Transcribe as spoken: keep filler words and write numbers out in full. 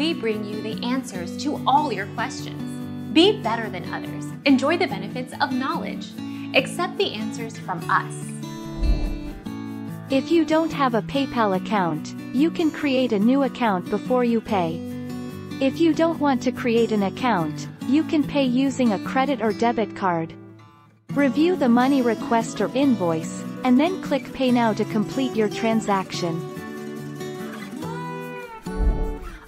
we bring you the answers to all your questions. Be better than others. Enjoy the benefits of knowledge. Accept the answers from us. If you don't have a PayPal account, you can create a new account before you pay. If you don't want to create an account, you can pay using a credit or debit card. Review the money request or invoice, and then click Pay Now to complete your transaction.